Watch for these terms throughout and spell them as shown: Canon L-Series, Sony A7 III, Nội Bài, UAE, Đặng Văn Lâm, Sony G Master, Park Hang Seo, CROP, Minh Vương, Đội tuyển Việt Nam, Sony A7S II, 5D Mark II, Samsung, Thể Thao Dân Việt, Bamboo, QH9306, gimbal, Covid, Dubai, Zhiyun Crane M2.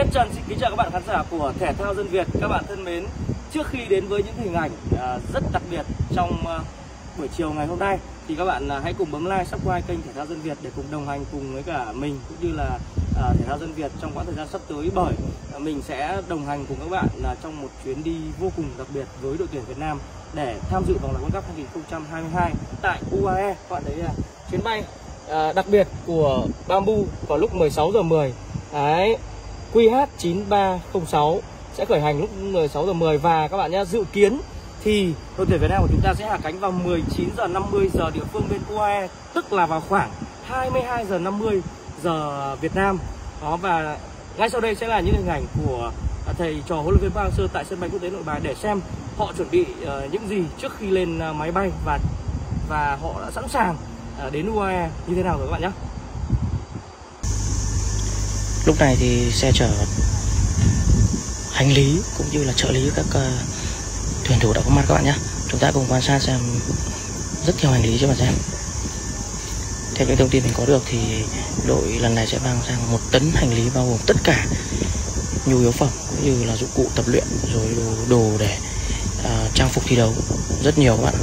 Tết Trần xin kính chào các bạn khán giả của Thể Thao Dân Việt. Các bạn thân mến, trước khi đến với những hình ảnh rất đặc biệt trong buổi chiều ngày hôm nay thì các bạn hãy cùng bấm like, subscribe kênh Thể Thao Dân Việt để cùng đồng hành cùng với cả mình cũng như là Thể Thao Dân Việt trong quãng thời gian sắp tới, bởi mình sẽ đồng hành cùng các bạn trong một chuyến đi vô cùng đặc biệt với đội tuyển Việt Nam để tham dự vòng loại World Cup 2022 tại UAE. Các bạn thấy là chuyến bay đặc biệt của Bamboo vào lúc 16h10 QH9306 sẽ khởi hành lúc 16h10 và các bạn nhé, dự kiến thì đội tuyển Việt Nam của chúng ta sẽ hạ cánh vào 19h50 giờ địa phương bên UAE, tức là vào khoảng 22h50 giờ Việt Nam. Đó, và ngay sau đây sẽ là những hình ảnh của thầy trò huấn luyện viên Park Hang Seo tại sân bay quốc tế Nội Bài để xem họ chuẩn bị những gì trước khi lên máy bay và họ đã sẵn sàng đến UAE như thế nào rồi các bạn nhé. Lúc này thì xe chở hành lý cũng như là trợ lý các tuyển thủ đã có mặt các bạn nhé. Chúng ta cùng quan sát xem rất nhiều hành lý cho bạn xem. Theo những thông tin mình có được thì đội lần này sẽ mang sang 1 tấn hành lý bao gồm tất cả nhu yếu phẩm cũng như là dụng cụ tập luyện rồi đồ để trang phục thi đấu, rất nhiều các bạn.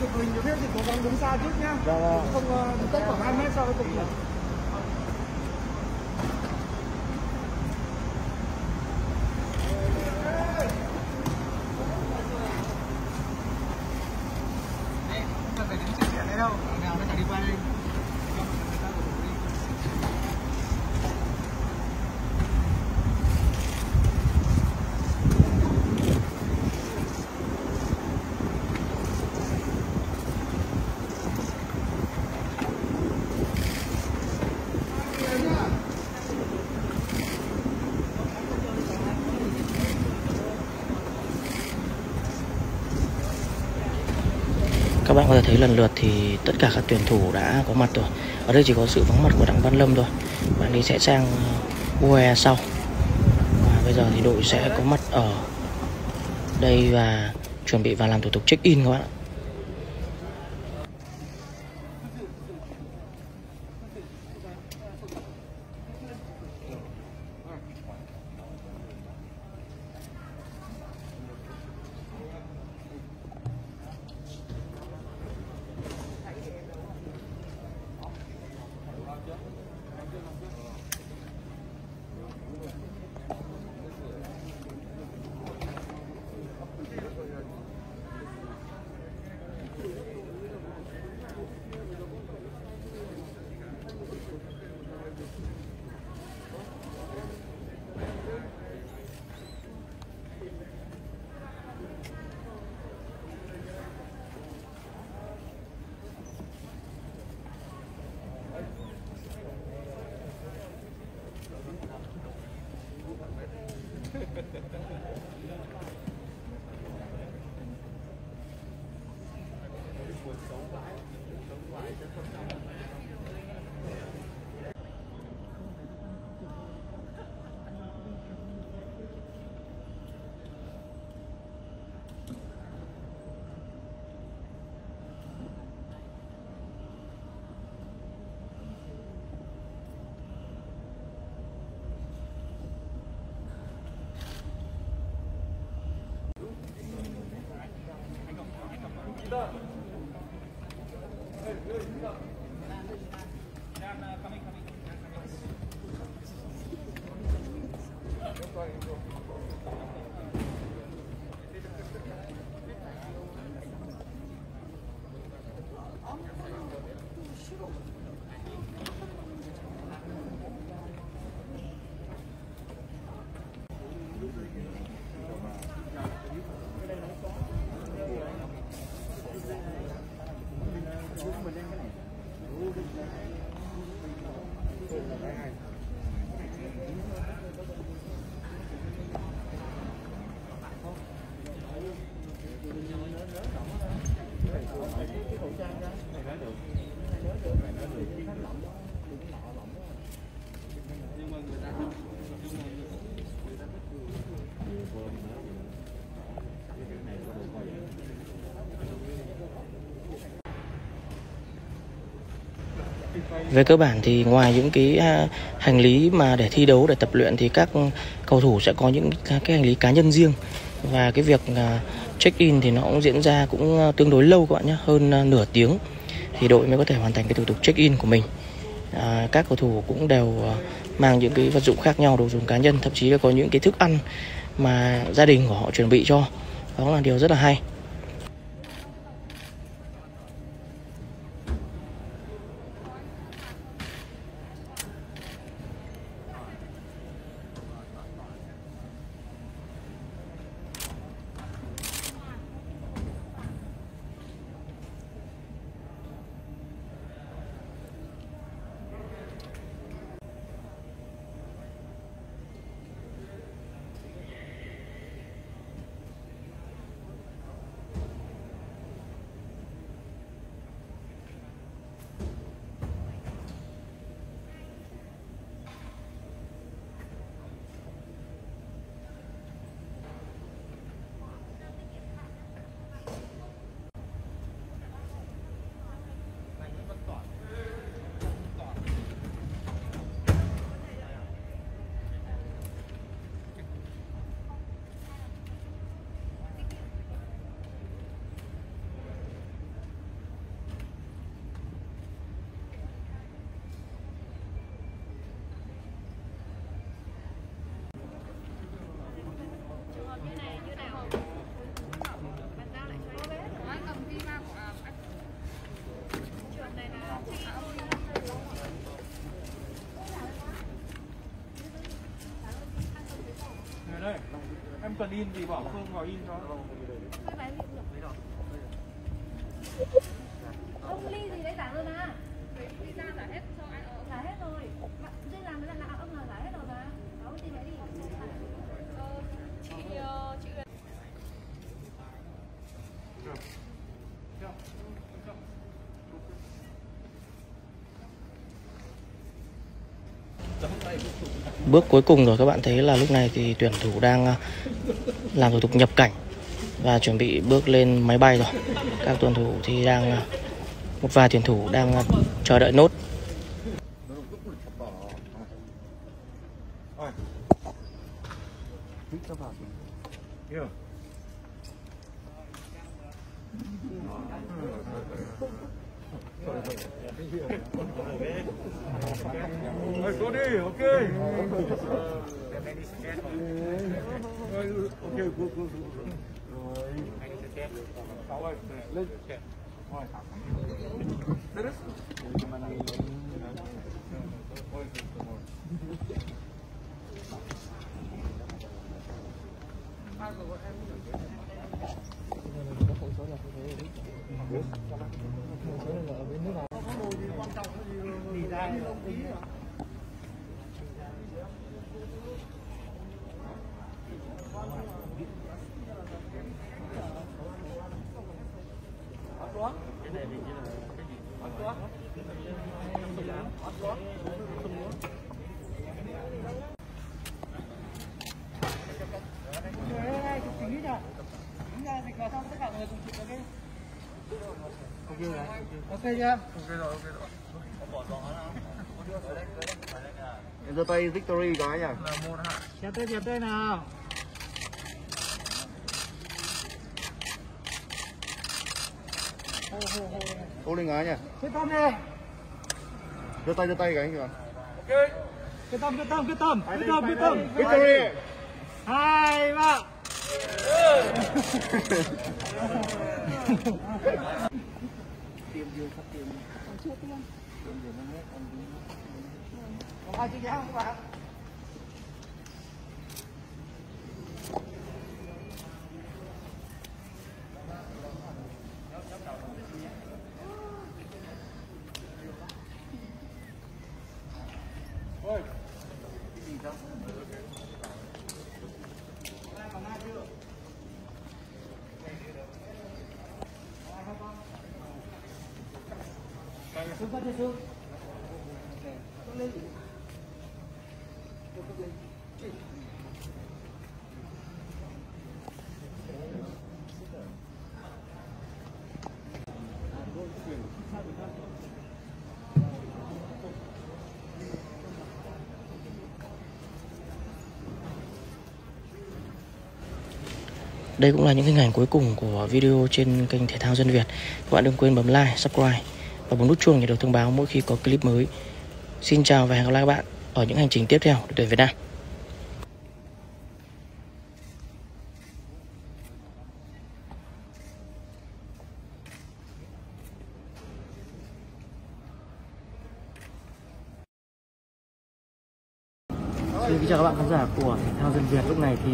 Chụp hình cho phép thì cố gắng đứng xa trước nhá, không đứng cách khoảng 2 mét sau cùng. Các bạn có thể thấy lần lượt thì tất cả các tuyển thủ đã có mặt rồi. Ở đây chỉ có sự vắng mặt của Đặng Văn Lâm thôi. Bạn ấy sẽ sang UAE sau. Và bây giờ thì đội sẽ có mặt ở đây và chuẩn bị vào làm thủ tục check-in các bạn ạ. Về cơ bản thì ngoài những cái hành lý mà để thi đấu, để tập luyện thì các cầu thủ sẽ có những cái hành lý cá nhân riêng. Và cái việc check-in thì nó cũng diễn ra cũng tương đối lâu các bạn nhé, hơn nửa tiếng thì đội mới có thể hoàn thành cái thủ tục check-in của mình. Các cầu thủ cũng đều mang những cái vật dụng khác nhau, đồ dùng cá nhân, thậm chí là có những cái thức ăn mà gia đình của họ chuẩn bị cho. Đó là điều rất là hay. Em cần in thì bảo Phương vào in cho. Ông ly gì đấy giả rồi mà. Đi ra giả hết rồi. Giả hết rồi. Duyên làm là ông là giả hết rồi mà. Đó thì phải đi. Chị bước cuối cùng rồi các bạn thấy là lúc này thì tuyển thủ đang làm thủ tục nhập cảnh và chuẩn bị bước lên máy bay rồi. Các tuyển thủ thì đang, một vài tuyển thủ đang chờ đợi nốt. Em đưa tay Victory cái nhỉ? Chép tay nào. Cố lên cái nhỉ? Quyết tâm đi. Đưa tay cái anh kìa. Ok. Quyết tâm. Victory. 2, 3. Đây cũng là những hình ảnh cuối cùng của video trên kênh Thể Thao Dân Việt. Các bạn đừng quên bấm like, subscribe và bấm nút chuông để được thông báo mỗi khi có clip mới. Xin chào và hẹn gặp lại các bạn ở những hành trình tiếp theo để tới Việt Nam. Xin chào các bạn khán giả của Thể Thao Dân Việt. Lúc này thì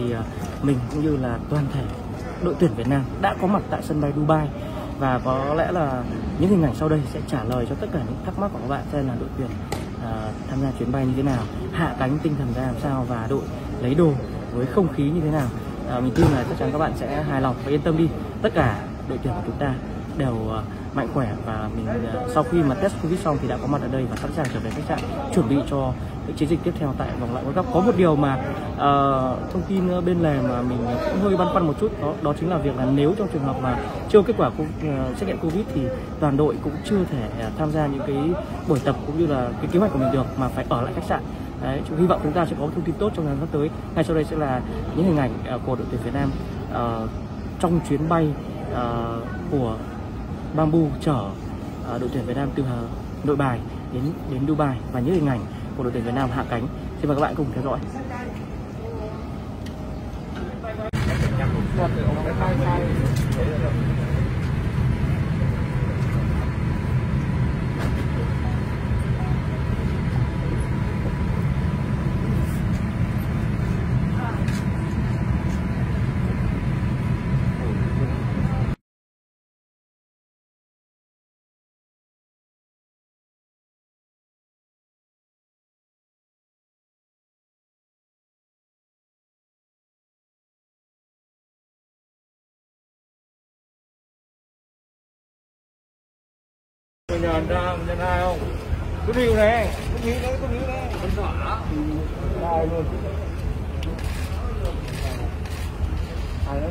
mình cũng như là toàn thể đội tuyển Việt Nam đã có mặt tại sân bay Dubai, và có lẽ là những hình ảnh sau đây sẽ trả lời cho tất cả những thắc mắc của các bạn xem là đội tuyển tham gia chuyến bay như thế nào, hạ cánh tinh thần ra làm sao và đội lấy đồ với không khí như thế nào. Mình tin là chắc chắn các bạn sẽ hài lòng và yên tâm đi. Tất cả đội tuyển của chúng ta đều mạnh khỏe, và mình sau khi mà test Covid xong thì đã có mặt ở đây và sẵn sàng trở về khách sạn chuẩn bị cho những chiến dịch tiếp theo tại vòng loại World Cup. Có một điều mà thông tin bên lề mà mình cũng hơi băn khoăn một chút, đó chính là việc là nếu trong trường hợp mà chưa kết quả xét nghiệm Covid thì toàn đội cũng chưa thể tham gia những cái buổi tập cũng như là cái kế hoạch của mình được, mà phải ở lại khách sạn. Đấy, chúng hy vọng chúng ta sẽ có thông tin tốt trong thời gian sắp tới. Ngay sau đây sẽ là những hình ảnh của đội tuyển Việt Nam trong chuyến bay của Bamboo chở đội tuyển Việt Nam từ Nội Bài đến Dubai, và những hình ảnh của đội tuyển Việt Nam hạ cánh. Xin mời các bạn cùng theo dõi. Nhờ anh ra, mình nhận ai không? Cứ điêu nè, cứ điêu nè Mình thỏa Đài luôn. Ai đấy?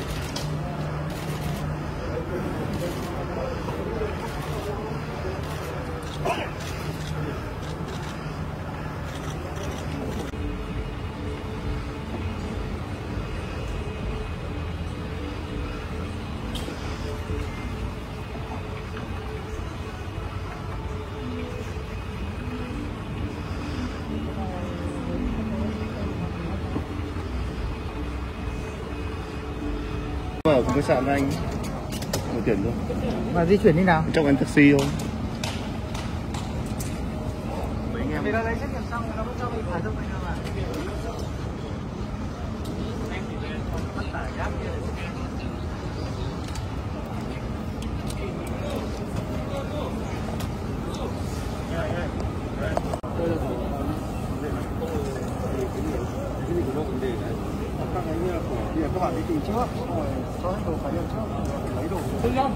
Ở cùng khách sạn với anh một tiền luôn. Mà di chuyển đi nào? Trong anh taxi không? Mấy anh em. Vì nó lấy xét nghiệm xong nó cũng cho mình phải đâu anh ạ. Anh thì lên còn tất cả gáp kia. Các bạn đi tìm trước rồi cho hết đồ cá nhân trước rồi lấy đồ tư nhân.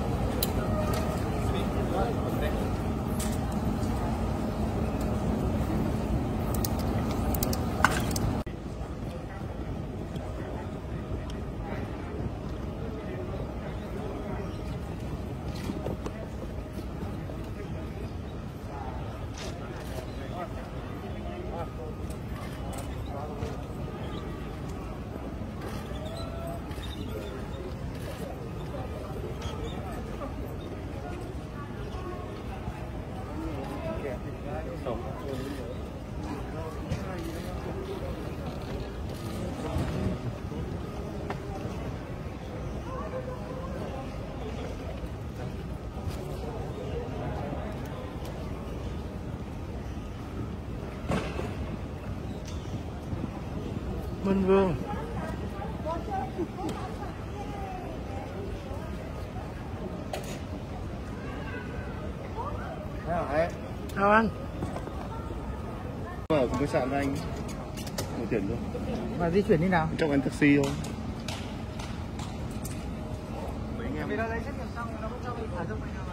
Minh Vương chào anh. Ở cùng khách sạn với anh một tiền luôn. Mà di chuyển đi nào? Trong anh taxi không? Mấy anh em. Vì nó lấy xét nghiệm xong nó cũng cho mình thả rông.